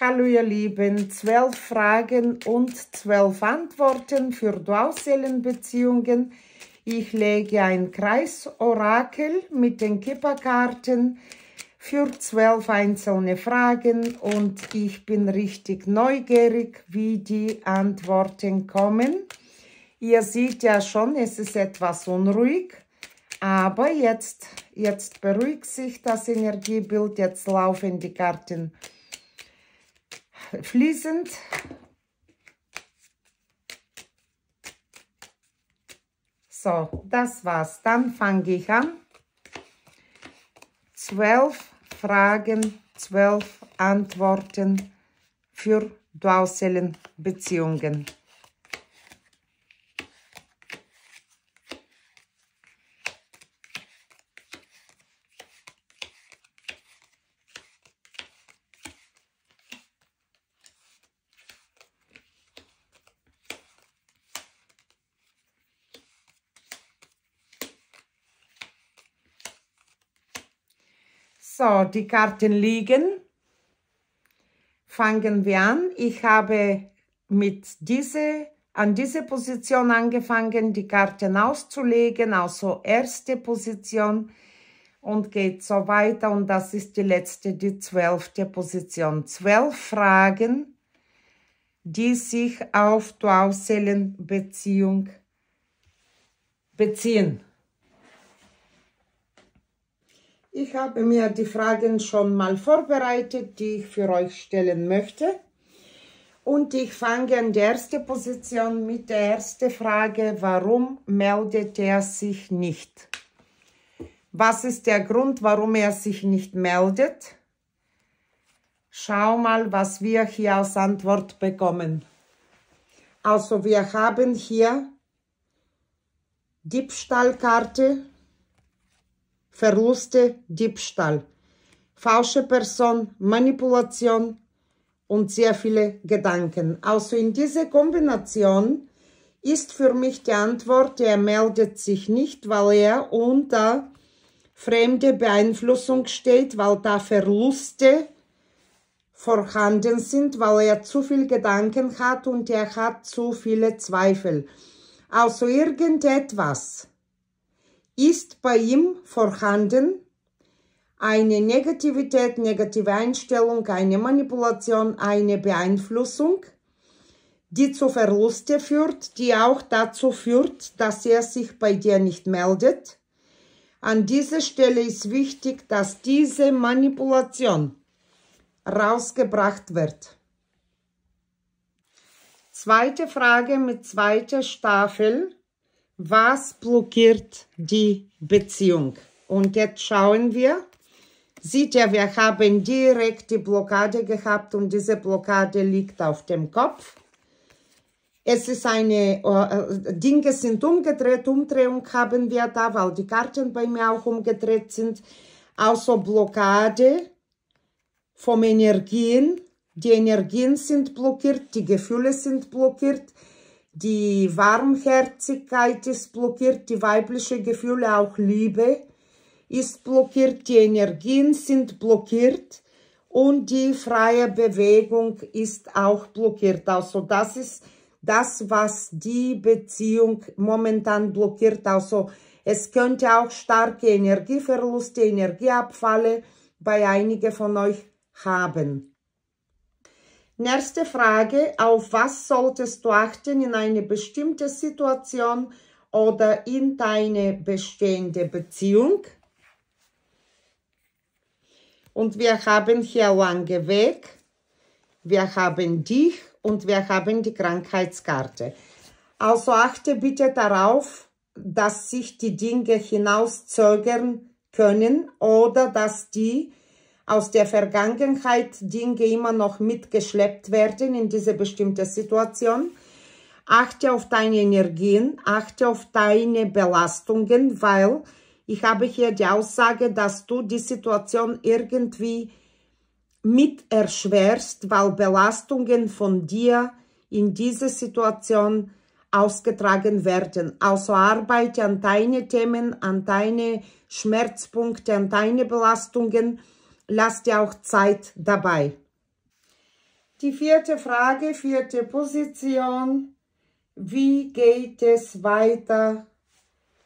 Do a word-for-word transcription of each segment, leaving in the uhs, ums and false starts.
Hallo ihr Lieben, zwölf Fragen und zwölf Antworten für Dualseelenbeziehungen. Ich lege ein Kreisorakel mit den Kippa-Karten für zwölf einzelne Fragen und ich bin richtig neugierig, wie die Antworten kommen. Ihr seht ja schon, es ist etwas unruhig, aber jetzt, jetzt beruhigt sich das Energiebild, jetzt laufen die Karten fließend. So, das war's. Dann fange ich an. Zwölf Fragen, zwölf Antworten für Dualseelenbeziehungen. So, die Karten liegen. Fangen wir an. Ich habe mit diese, an diese Position angefangen, die Karten auszulegen, also erste Position, und geht so weiter. Und das ist die letzte, die zwölfte Position. Zwölf Fragen, die sich auf Dualseelenbeziehung beziehen. Ich habe mir die Fragen schon mal vorbereitet, die ich für euch stellen möchte. Und ich fange an der ersten Position mit der ersten Frage: Warum meldet er sich nicht? Was ist der Grund, warum er sich nicht meldet? Schau mal, was wir hier als Antwort bekommen. Also wir haben hier Diebstahlkarte, Verluste, Diebstahl, falsche Person, Manipulation und sehr viele Gedanken. Also in dieser Kombination ist für mich die Antwort, er meldet sich nicht, weil er unter fremde Beeinflussung steht, weil da Verluste vorhanden sind, weil er zu viel Gedanken hat und er hat zu viele Zweifel. Also irgendetwas ist bei ihm vorhanden, eine Negativität, negative Einstellung, eine Manipulation, eine Beeinflussung, die zu Verlusten führt, die auch dazu führt, dass er sich bei dir nicht meldet. An dieser Stelle ist wichtig, dass diese Manipulation rausgebracht wird. Zweite Frage mit zweiter Staffel. Was blockiert die Beziehung? Und jetzt schauen wir. Seht ihr, wir haben direkt die Blockade gehabt und diese Blockade liegt auf dem Kopf. Es ist eine, äh, Dinge sind umgedreht, Umdrehung haben wir da, weil die Karten bei mir auch umgedreht sind. Also Blockade von Energien. Die Energien sind blockiert, die Gefühle sind blockiert. Die Warmherzigkeit ist blockiert, die weiblichen Gefühle, auch Liebe ist blockiert, die Energien sind blockiert und die freie Bewegung ist auch blockiert. Also das ist das, was die Beziehung momentan blockiert. Also es könnte auch starke Energieverluste, Energieabfälle bei einigen von euch haben. Nächste Frage: Auf was solltest du achten in eine bestimmte Situation oder in deine bestehende Beziehung? Und wir haben hier lange Weg, wir haben dich und wir haben die Krankheitskarte. Also achte bitte darauf, dass sich die Dinge hinauszögern können oder dass die aus der Vergangenheit Dinge immer noch mitgeschleppt werden in diese bestimmte Situation. Achte auf deine Energien, achte auf deine Belastungen, weil ich habe hier die Aussage, dass du die Situation irgendwie mit erschwerst, weil Belastungen von dir in diese Situation ausgetragen werden. Also arbeite an deine Themen, an deine Schmerzpunkte, an deine Belastungen. Lass dir auch Zeit dabei. Die vierte Frage, vierte Position. Wie geht es weiter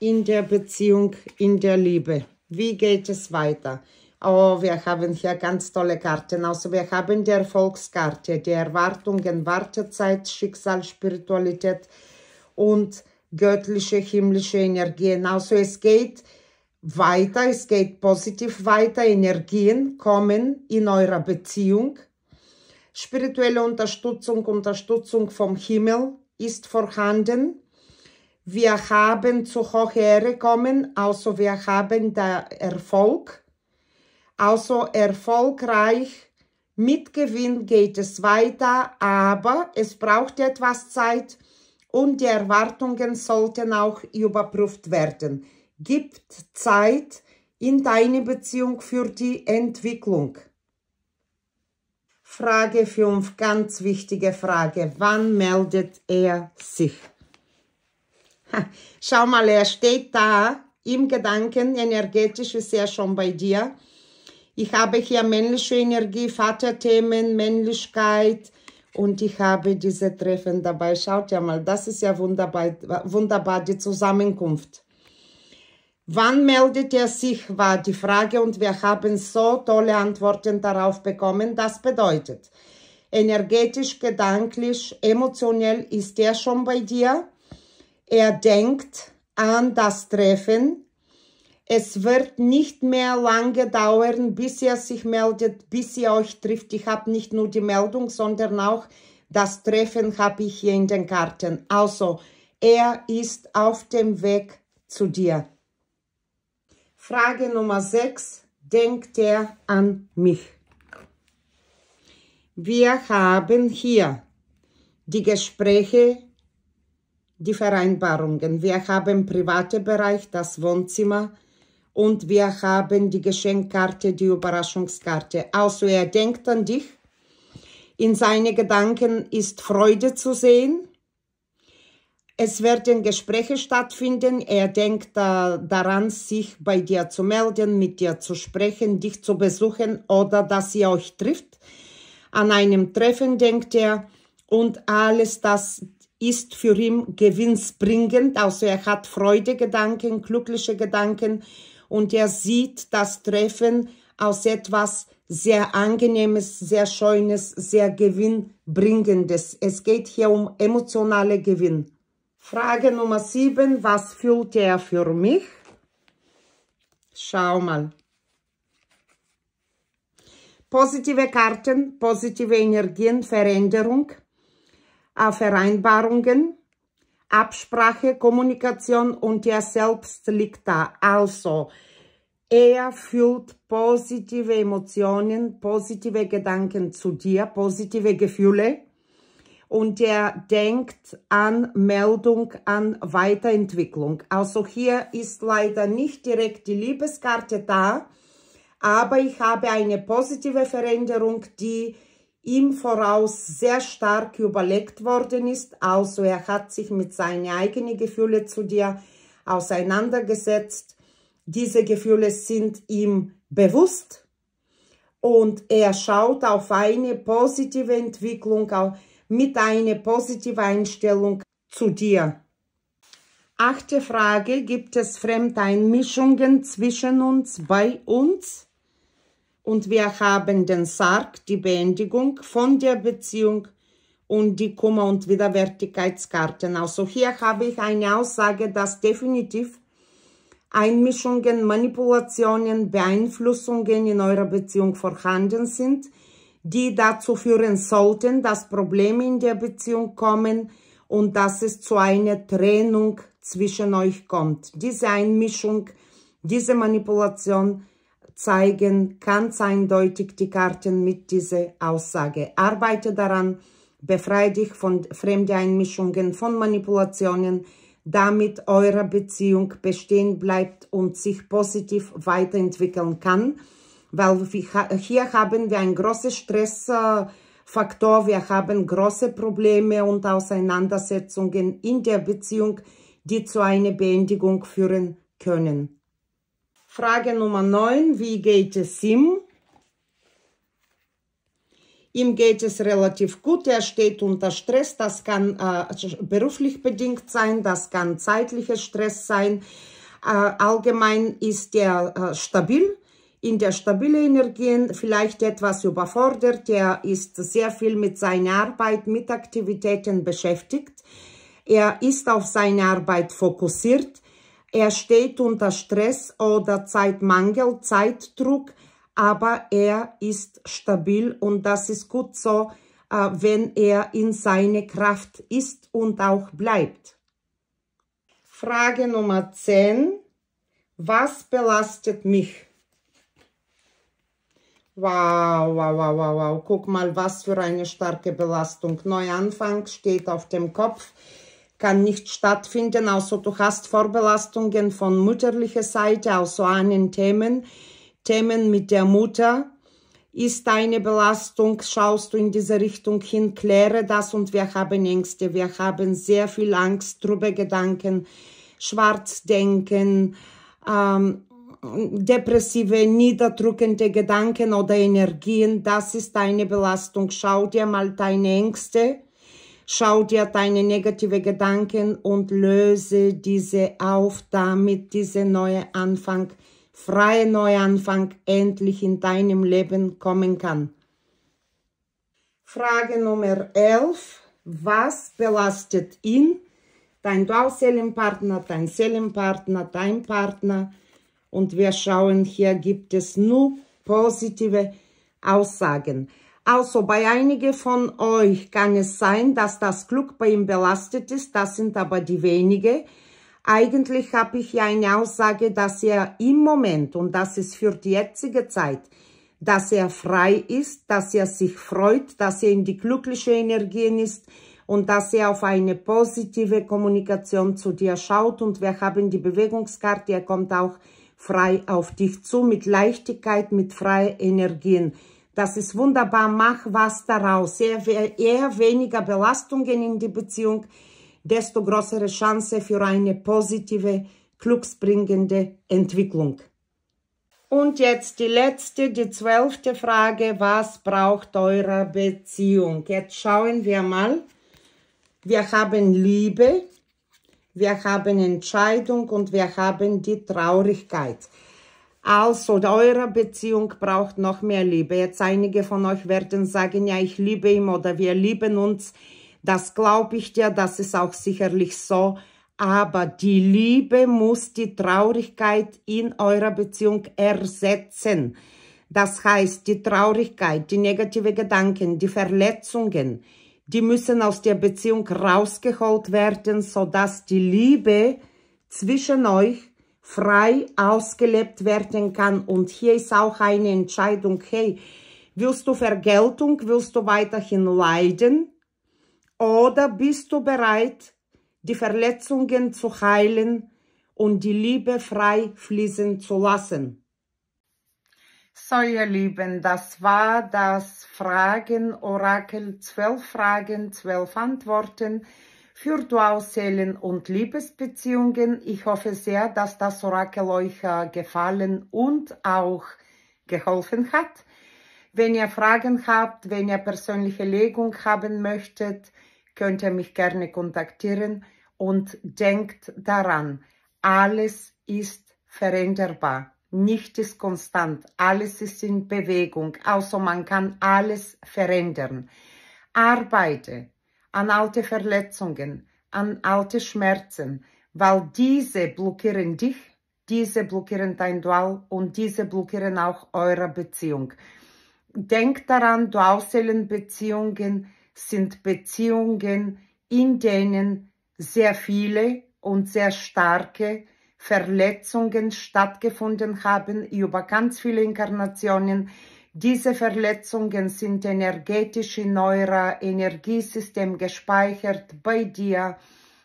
in der Beziehung, in der Liebe? Wie geht es weiter? Oh, wir haben hier ganz tolle Karten. Also wir haben die Erfolgskarte, die Erwartungen, Wartezeit, Schicksal, Spiritualität und göttliche, himmlische Energien. Also es geht weiter, es geht positiv weiter. Energien kommen in eurer Beziehung. Spirituelle Unterstützung, Unterstützung vom Himmel ist vorhanden. Wir haben zu hoher Ehre kommen, also wir haben da Erfolg. Also erfolgreich, mit Gewinn geht es weiter, aber es braucht etwas Zeit und die Erwartungen sollten auch überprüft werden. Gib Zeit in deine Beziehung für die Entwicklung. Frage fünf, ganz wichtige Frage. Wann meldet er sich? Ha, schau mal, er steht da im Gedanken, energetisch ist er schon bei dir. Ich habe hier männliche Energie, Vaterthemen, Männlichkeit und ich habe diese Treffen dabei. Schaut ja mal, das ist ja wunderbar, wunderbar die Zusammenkunft. Wann meldet er sich, war die Frage und wir haben so tolle Antworten darauf bekommen. Das bedeutet, energetisch, gedanklich, emotionell ist er schon bei dir. Er denkt an das Treffen. Es wird nicht mehr lange dauern, bis er sich meldet, bis ihr euch trifft. Ich habe nicht nur die Meldung, sondern auch das Treffen habe ich hier in den Karten. Also, er ist auf dem Weg zu dir. Frage Nummer sechs. Denkt er an mich? Wir haben hier die Gespräche, die Vereinbarungen. Wir haben privaten Bereich, das Wohnzimmer und wir haben die Geschenkkarte, die Überraschungskarte. Also er denkt an dich. In seinen Gedanken ist Freude zu sehen. Es werden Gespräche stattfinden. Er denkt äh, daran, sich bei dir zu melden, mit dir zu sprechen, dich zu besuchen oder dass ihr euch trifft. An einem Treffen denkt er und alles das ist für ihn gewinnbringend. Also er hat Freudegedanken, glückliche Gedanken und er sieht das Treffen als etwas sehr Angenehmes, sehr Schönes, sehr Gewinnbringendes. Es geht hier um emotionale Gewinn. Frage Nummer sieben, was fühlt er für mich? Schau mal. Positive Karten, positive Energien, Veränderung, Vereinbarungen, Absprache, Kommunikation und er selbst liegt da. Also, er fühlt positive Emotionen, positive Gedanken zu dir, positive Gefühle. Und er denkt an Meldung, an Weiterentwicklung. Also hier ist leider nicht direkt die Liebeskarte da, aber ich habe eine positive Veränderung, die im Voraus sehr stark überlegt worden ist. Also er hat sich mit seinen eigenen Gefühlen zu dir auseinandergesetzt. Diese Gefühle sind ihm bewusst und er schaut auf eine positive Entwicklung, auf mit einer positiven Einstellung zu dir. Achte Frage, gibt es Fremdeinmischungen zwischen uns, bei uns? Und wir haben den Sarg, die Beendigung von der Beziehung und die Kummer- und Widerwärtigkeitskarten. Also hier habe ich eine Aussage, dass definitiv Einmischungen, Manipulationen, Beeinflussungen in eurer Beziehung vorhanden sind, die dazu führen sollten, dass Probleme in der Beziehung kommen und dass es zu einer Trennung zwischen euch kommt. Diese Einmischung, diese Manipulation zeigen ganz eindeutig die Karten mit dieser Aussage. Arbeite daran, befreie dich von fremden Einmischungen, von Manipulationen, damit eure Beziehung bestehen bleibt und sich positiv weiterentwickeln kann. Weil hier haben wir einen großen Stressfaktor, wir haben große Probleme und Auseinandersetzungen in der Beziehung, die zu einer Beendigung führen können. Frage Nummer neun, wie geht es ihm? Ihm geht es relativ gut, er steht unter Stress, das kann äh, beruflich bedingt sein, das kann zeitlicher Stress sein. Äh, allgemein ist er äh, stabil, in der stabilen Energien, vielleicht etwas überfordert, er ist sehr viel mit seiner Arbeit, mit Aktivitäten beschäftigt. Er ist auf seine Arbeit fokussiert, er steht unter Stress oder Zeitmangel, Zeitdruck, aber er ist stabil und das ist gut so, wenn er in seine Kraft ist und auch bleibt. Frage Nummer zehn. Was belastet mich? Wow, wow, wow, wow, wow. Guck mal, was für eine starke Belastung. Neuanfang steht auf dem Kopf, kann nicht stattfinden, außer du hast Vorbelastungen von mütterlicher Seite, außer einen Themen. Themen mit der Mutter ist eine Belastung, schaust du in diese Richtung hin, kläre das und wir haben Ängste, wir haben sehr viel Angst, trübe Gedanken, Schwarzdenken, ähm, depressive, niederdrückende Gedanken oder Energien, das ist eine Belastung. Schau dir mal deine Ängste, schau dir deine negative Gedanken und löse diese auf, damit dieser neue Anfang, freie Neuanfang endlich in deinem Leben kommen kann. Frage Nummer elf. Was belastet ihn? Dein Dualseelenpartner, dein Seelenpartner, dein Partner. Und wir schauen, hier gibt es nur positive Aussagen. Also bei einigen von euch kann es sein, dass das Glück bei ihm belastet ist. Das sind aber die wenigen. Eigentlich habe ich ja eine Aussage, dass er im Moment, und das ist für die jetzige Zeit, dass er frei ist, dass er sich freut, dass er in die glückliche Energie ist und dass er auf eine positive Kommunikation zu dir schaut. Und wir haben die Bewegungskarte, er kommt auch frei auf dich zu, mit Leichtigkeit, mit freien Energien. Das ist wunderbar, mach was daraus. Eher, eher weniger Belastungen in die Beziehung, desto größere Chance für eine positive, glücksbringende Entwicklung. Und jetzt die letzte, die zwölfte Frage, was braucht eure Beziehung? Jetzt schauen wir mal. Wir haben Liebe, wir haben Entscheidung und wir haben die Traurigkeit. Also, eure Beziehung braucht noch mehr Liebe. Jetzt einige von euch werden sagen, ja, ich liebe ihn oder wir lieben uns. Das glaube ich dir, das ist auch sicherlich so, aber die Liebe muss die Traurigkeit in eurer Beziehung ersetzen. Das heißt, die Traurigkeit, die negativen Gedanken, die Verletzungen, die müssen aus der Beziehung rausgeholt werden, sodass die Liebe zwischen euch frei ausgelebt werden kann. Und hier ist auch eine Entscheidung, hey, willst du Vergeltung, willst du weiterhin leiden? Oder bist du bereit, die Verletzungen zu heilen und die Liebe frei fließen zu lassen? So, ihr Lieben, das war das Fragen-Orakel. Zwölf Fragen, zwölf Antworten für Dualseelen und Liebesbeziehungen. Ich hoffe sehr, dass das Orakel euch gefallen und auch geholfen hat. Wenn ihr Fragen habt, wenn ihr persönliche Legung haben möchtet, könnt ihr mich gerne kontaktieren und denkt daran, alles ist veränderbar, nichts ist konstant, alles ist in Bewegung, also man kann alles verändern. Arbeite an alte Verletzungen, an alte Schmerzen, weil diese blockieren dich, diese blockieren dein Dual und diese blockieren auch eure Beziehung. Denkt daran, Dualseelenbeziehungen sind Beziehungen, in denen sehr viele und sehr starke Verletzungen stattgefunden haben über ganz viele Inkarnationen. Diese Verletzungen sind energetisch in eurem Energiesystem gespeichert, bei dir,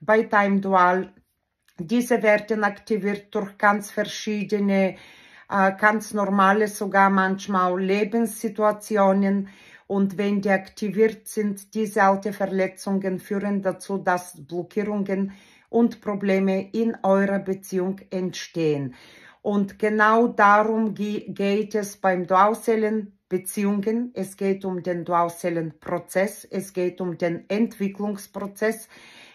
bei deinem Dual. Diese werden aktiviert durch ganz verschiedene, ganz normale, sogar manchmal Lebenssituationen. Und wenn die aktiviert sind, diese alten Verletzungen führen dazu, dass Blockierungen und Probleme in eurer Beziehung entstehen. Und genau darum geht es beim Dualseelen Beziehungen, es geht um den Dualseelenprozess, es geht um den Entwicklungsprozess,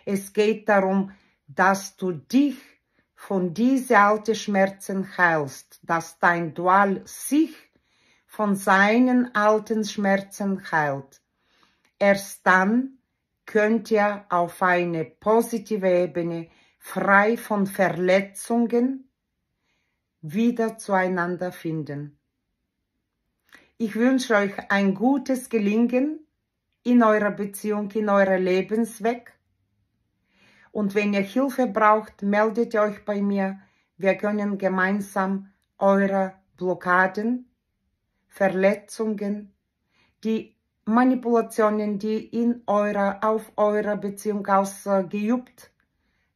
es geht darum, dass du dich von diesen alten Schmerzen heilst, dass dein Dual sich von seinen alten Schmerzen heilt. Erst dann könnt ihr auf eine positive Ebene, frei von Verletzungen, wieder zueinander finden. Ich wünsche euch ein gutes Gelingen in eurer Beziehung, in eurem Lebensweg. Und wenn ihr Hilfe braucht, meldet euch bei mir. Wir können gemeinsam eure Blockaden, Verletzungen, die Manipulationen, die in eurer, auf eurer Beziehung ausgeübt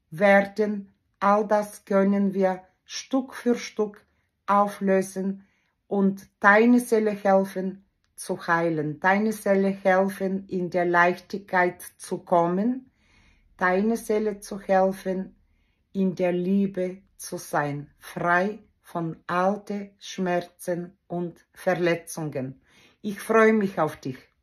werden, all das können wir Stück für Stück auflösen und deine Seele helfen zu heilen, deine Seele helfen, in der Leichtigkeit zu kommen, deine Seele zu helfen, in der Liebe zu sein, frei von alten Schmerzen und Verletzungen. Ich freue mich auf dich.